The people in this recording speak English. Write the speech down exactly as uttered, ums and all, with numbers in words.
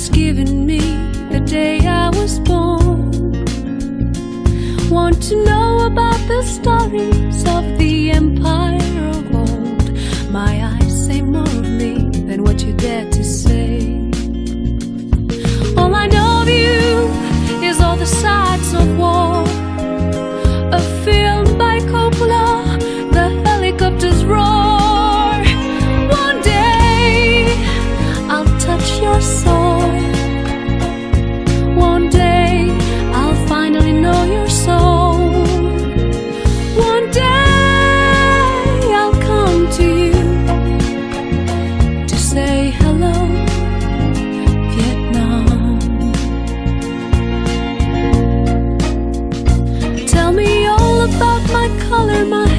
was given me the day I was born. Want to know about the stories of the empire of old? My eyes say more of me than what you dare to say. All I know of you is all the sides of war. A film by Coppola, the helicopters roar. Your soul. One day I'll finally know your soul. One day I'll come to you to say hello, Vietnam. Tell me all about my color, my